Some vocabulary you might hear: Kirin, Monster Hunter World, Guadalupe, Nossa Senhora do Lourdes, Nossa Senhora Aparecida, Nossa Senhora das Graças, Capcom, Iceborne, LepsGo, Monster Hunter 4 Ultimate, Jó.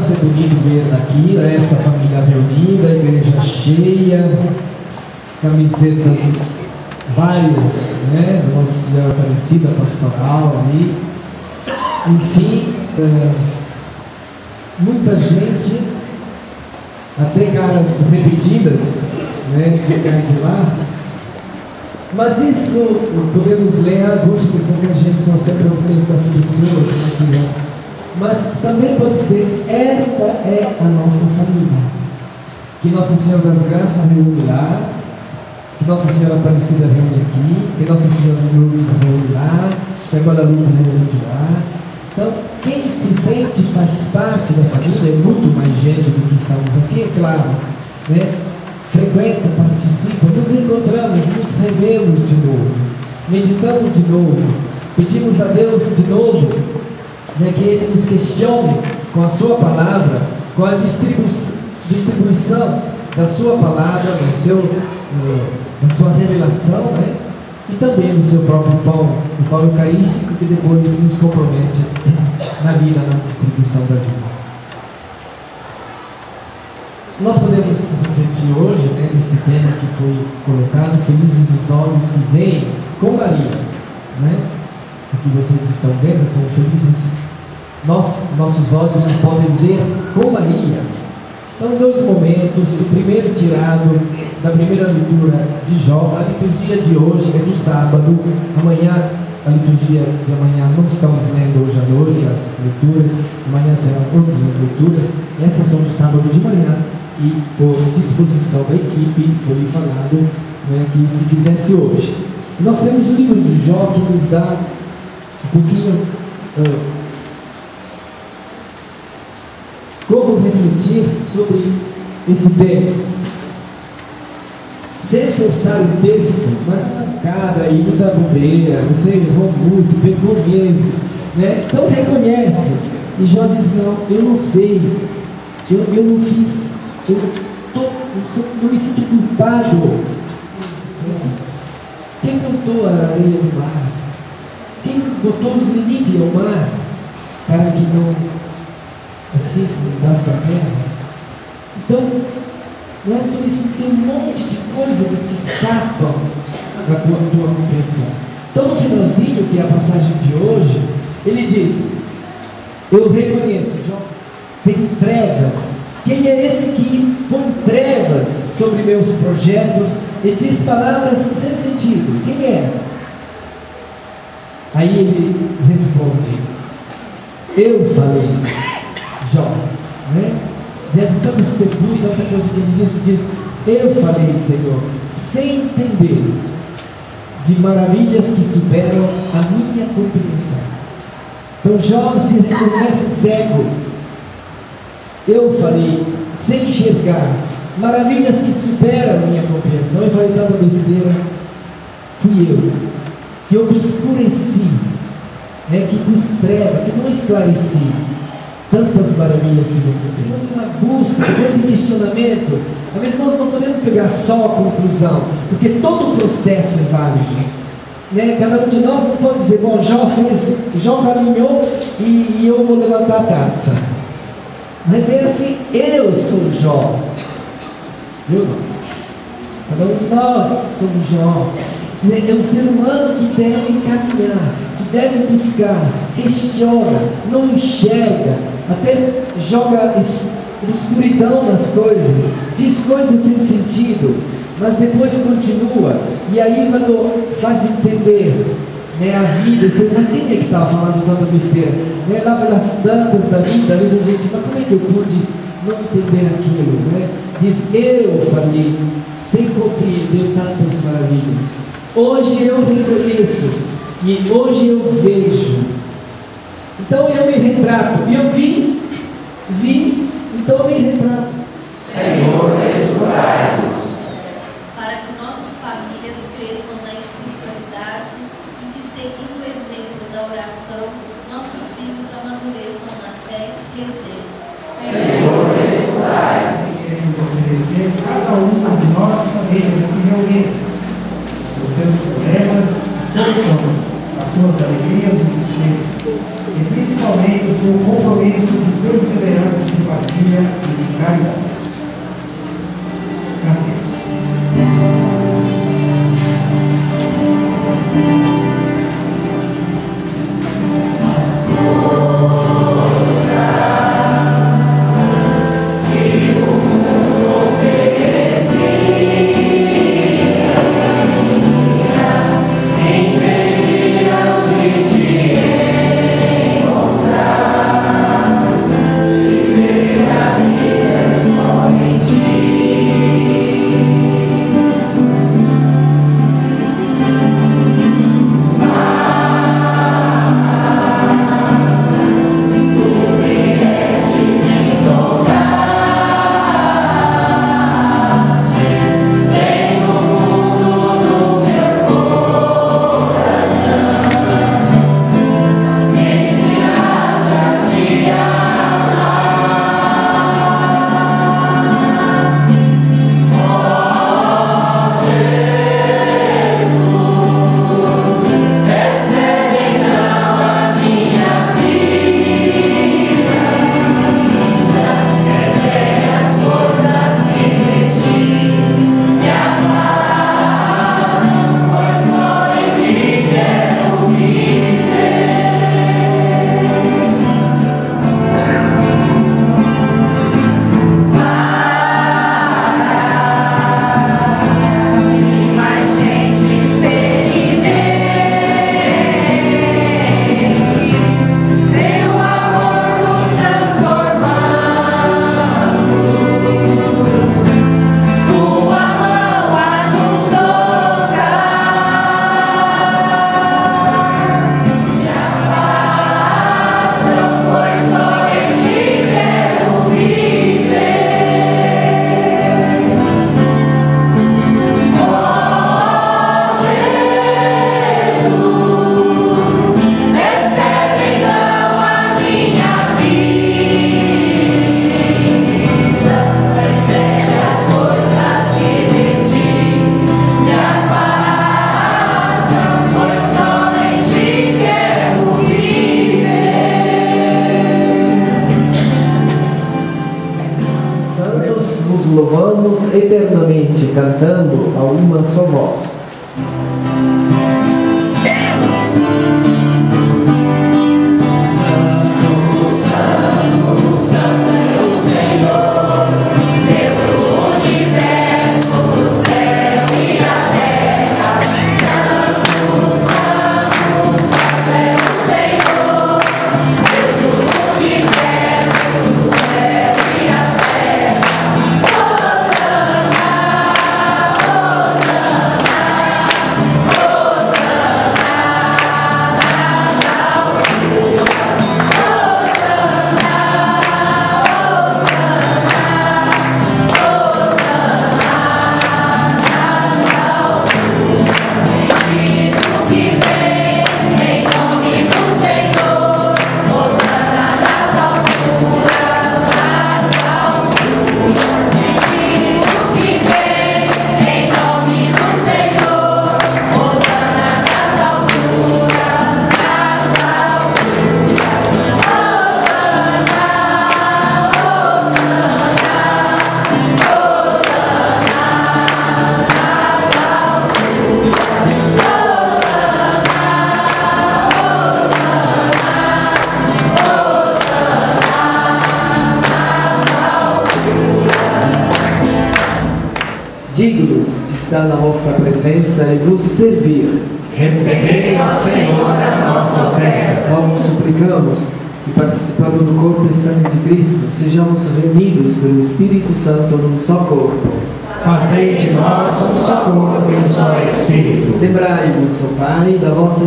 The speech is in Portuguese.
criança, é bonito ver aqui, essa família reunida, a igreja cheia, camisetas várias, né? Nossa Senhora Aparecida, pastoral ali. Enfim, muita gente, até caras repetidas, né? De cá e de lá. Mas isso podemos ler a gosto, porque a gente não sempre os textos dos senhores, mas também pode ser, esta é a nossa família, que Nossa Senhora das Graças reúne lá, que Nossa Senhora Aparecida reúne aqui, que Nossa Senhora do Lourdes reúne lá, que a Guadalupe reúne lá. Então, quem se sente faz parte da família, é muito mais gente do que estamos aqui, é claro, né? Frequenta, participa, nos encontramos, nos revemos de novo, meditamos de novo, pedimos a Deus de novo, né, que Ele nos questione com a sua palavra, com a distribuição da sua palavra, da sua revelação, né, e também do seu próprio pão, o pão eucarístico que depois nos compromete na vida, na distribuição da vida. Nós podemos refletir hoje, né, nesse tema que foi colocado, felizes os olhos que veem com Maria, né? O que vocês estão vendo, como felizes nossos olhos que podem ver com Maria. Então, dois momentos, o primeiro tirado da primeira leitura de Jó, a liturgia de hoje é do sábado, amanhã, a liturgia de amanhã não estamos lendo hoje à noite, as leituras, amanhã serão outras leituras, estas são do sábado de manhã. E por disposição da equipe, foi falado, né, que se fizesse hoje. Nós temos o livro de Jó que nos dá um pouquinho como refletir sobre esse tema. Sem forçar o texto, mas cara, aí muita bobeira, você errou muito, pegou mesmo, né? Então reconhece. E Jó diz, não, eu não sei, eu não fiz. Eu me sinto culpado. Quem botou a areia no mar? Quem botou os limites ao mar? Para que não assim mudasse a terra. Então, não é só isso, tem um monte de coisa que te escapa da tua compreensão. Então, no finalzinho, que é a passagem de hoje, ele diz: eu reconheço, Jó, tem trevas. Quem é esse que põe trevas sobre meus projetos e diz palavras sem sentido? Quem é? Aí ele responde: eu falei, Jó, né? Diante de tantas perguntas, outra coisa que ele disse, diz: eu falei, Senhor, sem entender de maravilhas que superam a minha compreensão. Então Jó se reconhece cego. Eu falei, sem enxergar, maravilhas que superam a minha compreensão. Eu falei, tanta besteira, fui eu, que obscureci, né, que pus treva, que não esclareci tantas maravilhas que você fez. Mas uma busca, um grande questionamento. Às vezes nós não podemos pegar só a conclusão, porque todo o processo é válido. Né? Cada um de nós não pode dizer, bom, Jó caminhou e eu vou levantar a taça. Mas bem assim, eu sou Jó. Viu? Cada um de nós somos Jó. É um ser humano que deve caminhar, que deve buscar, questiona, não enxerga, até joga escuridão nas coisas, diz coisas sem sentido, mas depois continua. E aí quando faz entender, né, a vida, você não entende que estava falando tanta besteira, né? Lá pelas tantas da vida, às vezes a gente, mas como é que eu pude não entender aquilo, né? Diz, eu falei, sem compreender tantas maravilhas. Hoje eu reconheço, e hoje eu vejo. Então eu me retrato, e eu vi, então eu me retrato. Senhor, escutai-nos. Para que nossas famílias cresçam na espiritualidade, seguindo o exemplo da oração, nossos filhos amadureçam na fé e exemplos. Senhor, escutai-nos. Queremos oferecer cada uma de nossas famílias aqui reunidas, os seus problemas, as suas sonhos, as suas alegrias e tristezas, e principalmente o seu compromisso de perseverança e de louvamos eternamente, cantando a uma só voz. Dignos de estar na vossa presença e vos servir. Recebei, ó Senhor, a nossa oferta. Nós vos suplicamos que, participando do corpo e sangue de Cristo, sejamos reunidos pelo Espírito Santo num só corpo. Fazei de nós um só corpo e um só Espírito. Lembrai-vos, ó Pai, da vossa